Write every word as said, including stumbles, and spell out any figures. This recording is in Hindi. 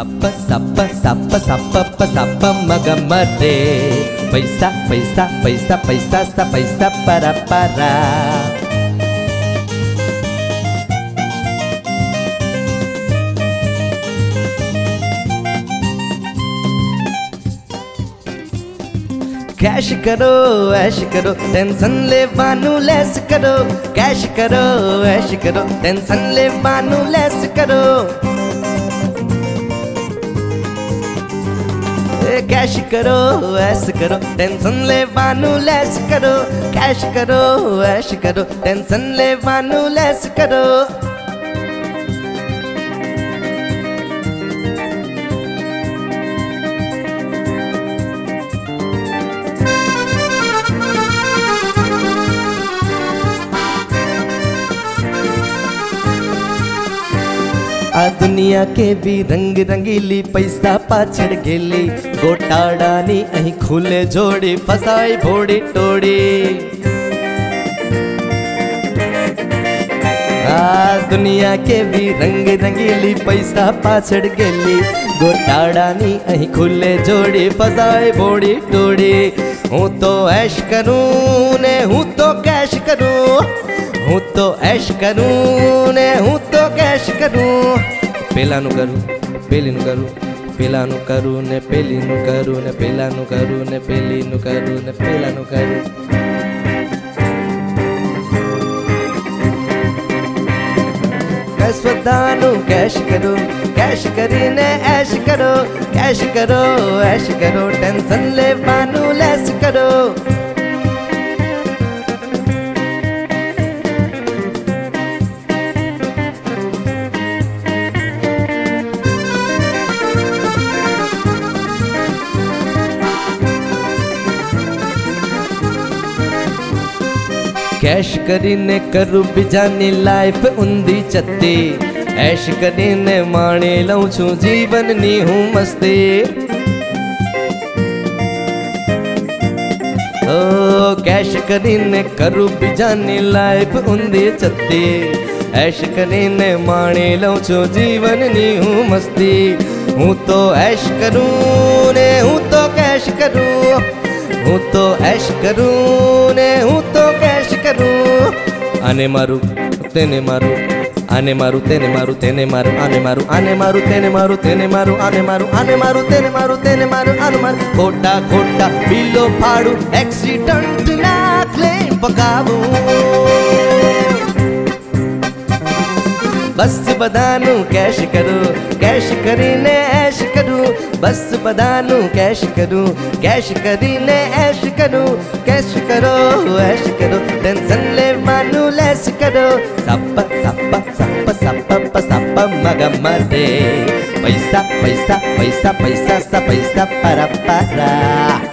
सप सप सप सप सप मगम रे पैसा पैसा पैसा पैसा सा पैसा परा परा कैश करो ऐश करो टेंशन ले बानू लेस करो कैश करो ऐश करो टेंशन ले बानू लेस करो कैश करो ऐश करो टेंशन ले बानू लेस करो कैश करो ऐश करो टेंशन ले बानू लेस करो आ दुनिया के भी रंग रंगीली पैसा पाछड़ गेली गोटा डानी अही खुले जोड़ी फसाई भोड़ी टोड़ी आ दुनिया के भी रंग रंगीली पैसा पाछड़ गेली गोटा डानी अही खुले जोड़ी फसाई भोड़ी टोड़ी। हूँ तो ऐश करूँ ने हूँ तो कैश करूँ हूँ तो ऐश करूँ ने हूँ तो कैश करूँ पेला नु करूँ पेली नु करूँ पेला नु करूँ ने पेली नु करूँ ने पेला नु करूँ ने पेली नु करूँ ने पेला नु करूँ कसवदानु कैश करो कैश करी ने ऐश करो कैश करो ऐश करो टेंशन ले बानू लेस करो कैश करी ने करू बिजानी लाइफ उंदी चत्ती ऐश करी ने माने लऊ छू जीवन नी हूँ मस्ती ओ कैश करी ने करू बिजानी लाइफ उंदी चत्ती ऐश करी ने माने लऊ छू जीवन नी हूँ मस्ती। हूँ तो ऐश करूँ ने हूँ तो कैश करूँ हूँ तो ऐश करूँ ने हूँ तो कैश करूँ आने मारू तेने मारू आने मारू तेने मारू तेने मारू आने मारू आने मारू तेने मारू तेने मारू आने मारू आने मारू तेने मारू तेने मारू आने मारू खोटा खोटा बिलो फाड़ू एक्सीडेंट ना क्लेम पकावू बस बदानू कैश करूँ कैश करी ने ऐश करूँ बस बदानू कैश करूँ कैश करी ने ऐश करूँ कैश करो ऐश करो टेंशन ले मानू लेस करो सप सप सप सप सप मगम रे पैसा पैसा पैसा पैसा सा पैसा परा परा।